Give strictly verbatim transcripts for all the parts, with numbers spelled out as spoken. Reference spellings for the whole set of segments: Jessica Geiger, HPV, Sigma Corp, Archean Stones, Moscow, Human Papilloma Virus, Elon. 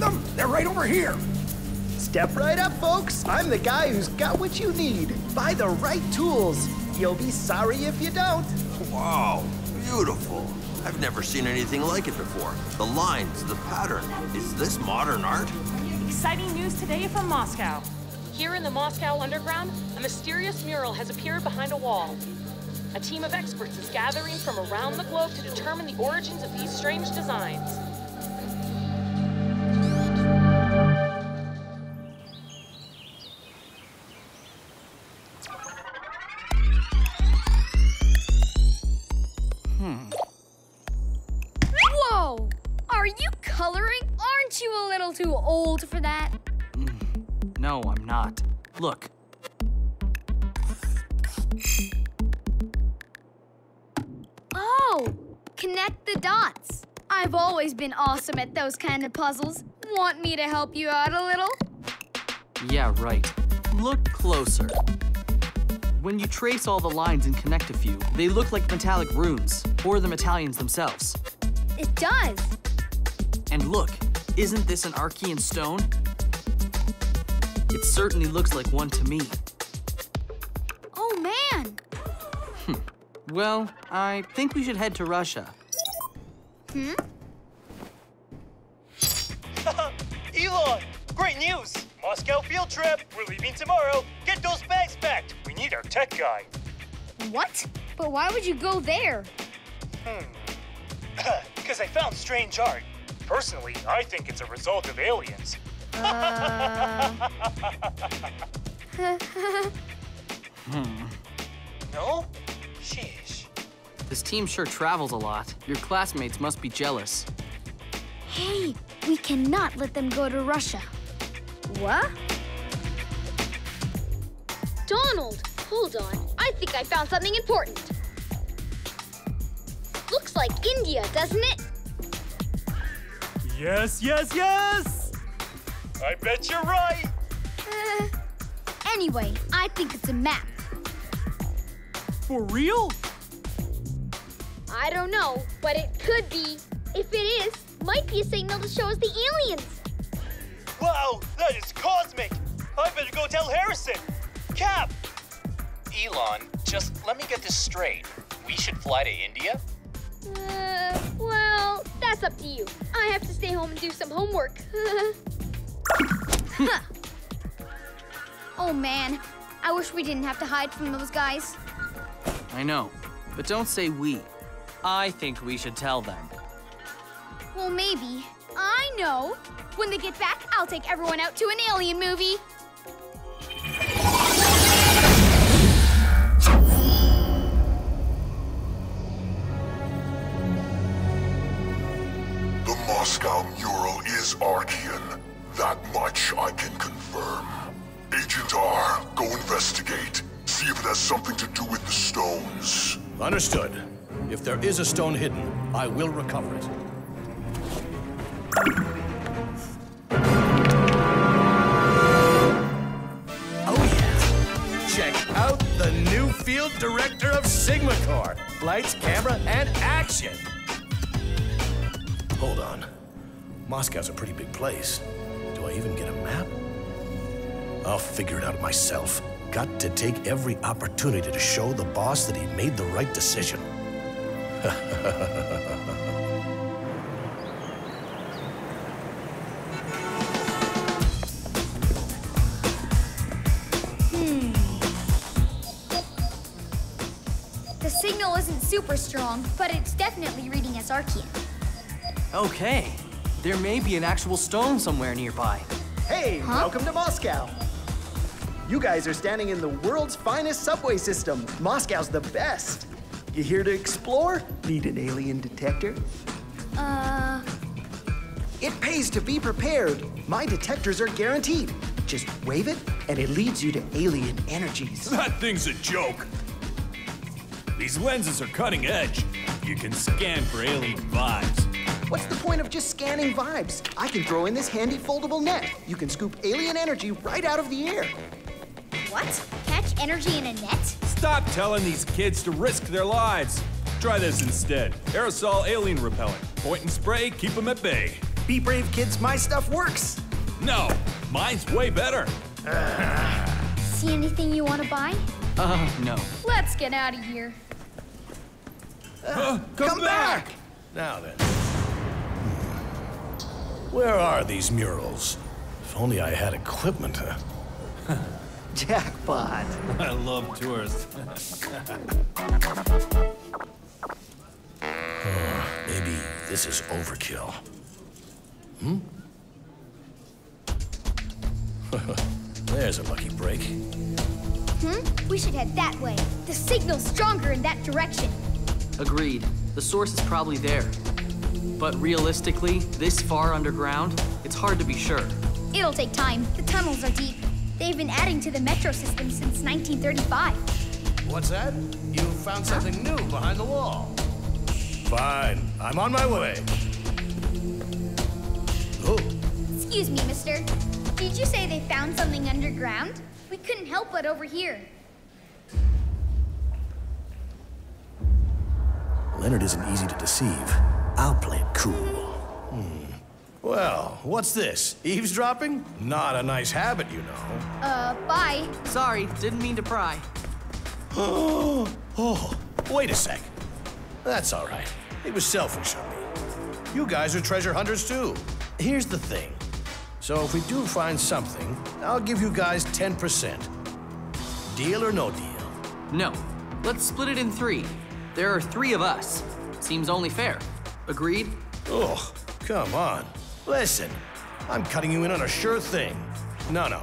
them? They're right over here. Step right up, folks. I'm the guy who's got what you need. Buy the right tools. You'll be sorry if you don't. Wow, beautiful. I've never seen anything like it before. The lines, the pattern. Is this modern art? Exciting news today from Moscow. Here in the Moscow underground, a mysterious mural has appeared behind a wall. A team of experts is gathering from around the globe to determine the origins of these strange designs. Hmm. Whoa! Are you coloring? Aren't you a little too old for that? Mm. No, I'm not. Look. Oh, connect the dots. I've always been awesome at those kind of puzzles. Want me to help you out a little? Yeah, right. Look closer. When you trace all the lines and connect a few, they look like metallic runes, or the medallions themselves. It does. And look, isn't this an Archean stone? It certainly looks like one to me. Oh, man. Hmm. Well, I think we should head to Russia. Hmm? Elon, great news! Moscow field trip. We're leaving tomorrow. Get those bags packed. We need our tech guy. What? But why would you go there? Hmm. Because I found strange art. Personally, I think it's a result of aliens. Uh... hmm. No? Sheesh. This team sure travels a lot. Your classmates must be jealous. Hey, we cannot let them go to Russia. What? Donald, hold on. I think I found something important. Looks like India, doesn't it? Yes, yes, yes! I bet you're right! Uh, anyway, I think it's a map. For real? I don't know, but it could be. If it is, might be a signal to show us the aliens. Wow, that is cosmic! I better go tell Harrison! Cap! Elon, just let me get this straight. We should fly to India? Uh, well, that's up to you. I have to stay home and do some homework. Huh. Oh, man. I wish we didn't have to hide from those guys. I know, but don't say we. I think we should tell them. Well, maybe. I know. When they get back, I'll take everyone out to an alien movie. The Moscow mural is Archean. That much I can confirm. Agent R, go investigate. See if it has something to do with the stones. Understood. If there is a stone hidden, I will recover it. Oh yeah! Check out the new field director of Sigma Corp. Lights, camera, and action! Hold on. Moscow's a pretty big place. Do I even get a map? I'll figure it out myself. Got to take every opportunity to show the boss that he made the right decision. Super strong, but it's definitely reading as Archean. Okay. There may be an actual stone somewhere nearby. Hey, huh? Welcome to Moscow. You guys are standing in the world's finest subway system. Moscow's the best. You here to explore? Need an alien detector? Uh... It pays to be prepared. My detectors are guaranteed. Just wave it, and it leads you to alien energies. That thing's a joke. These lenses are cutting edge. You can scan for alien vibes. What's the point of just scanning vibes? I can throw in this handy foldable net. You can scoop alien energy right out of the air. What? Catch energy in a net? Stop telling these kids to risk their lives. Try this instead. Aerosol alien repellent. Point and spray, keep them at bay. Be brave, kids. My stuff works. No, mine's way better. See anything you want to buy? Uh, no. Let's get out of here. Uh, huh? Come, come back. back! Now then. Where are these murals? If only I had equipment. Huh? Jackpot. I love tourists. Oh, maybe this is overkill. Hmm? There's a lucky break. Hmm? We should head that way. The signal's stronger in that direction. Agreed. The source is probably there. But realistically, this far underground, it's hard to be sure. It'll take time. The tunnels are deep. They've been adding to the metro system since nineteen thirty-five. What's that? You found something huh? new behind the wall. Fine. I'm on my way. Oh. Excuse me, mister. Did you say they found something underground? We couldn't help but overhear. Leonard isn't easy to deceive. I'll play it cool. Hmm. Well, what's this? Eavesdropping? Not a nice habit, you know. Uh, bye. Sorry, didn't mean to pry. Oh, oh, wait a sec. That's all right. It was selfish of me. You guys are treasure hunters, too. Here's the thing. So if we do find something, I'll give you guys ten percent. Deal or no deal? No. Let's split it in three. There are three of us. Seems only fair. Agreed? Oh, come on. Listen, I'm cutting you in on a sure thing. No, no.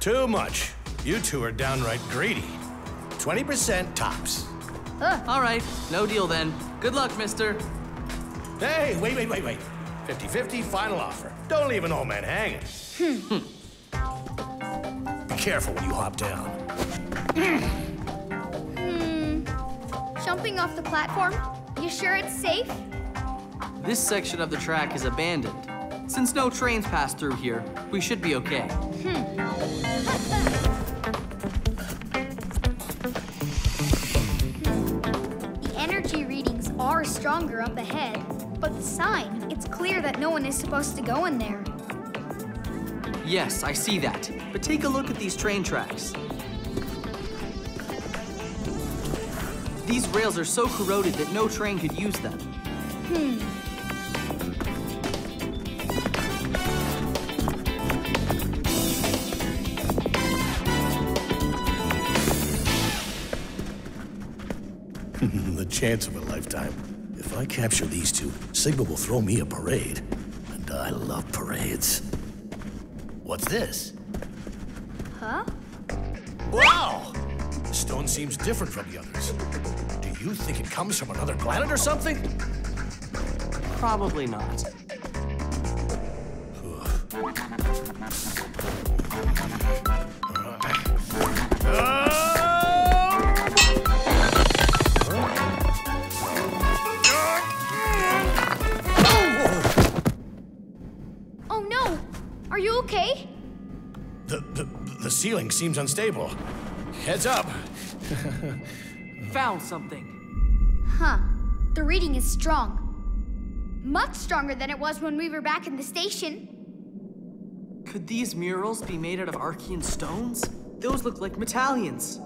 Too much. You two are downright greedy. twenty percent tops. Uh, all right. No deal then. Good luck, mister. Hey, wait, wait, wait, wait. fifty fifty, final offer. Don't leave an old man hanging. Hmm. Be careful when you hop down. Hmm. Jumping off the platform? You sure it's safe? This section of the track is abandoned. Since no trains pass through here, we should be okay. Hmm. The energy readings are stronger up ahead. But the sign, it's clear that no one is supposed to go in there. Yes, I see that. But take a look at these train tracks. These rails are so corroded that no train could use them. Hmm. The chance of a lifetime. If I capture these two, Sigma will throw me a parade. And I love parades. What's this? Huh? Wow! The stone seems different from the others. Do you think it comes from another planet or something? Probably not. The ceiling seems unstable. Heads up. Found something. Huh. The reading is strong. Much stronger than it was when we were back in the station. Could these murals be made out of Archean stones? Those look like medallions.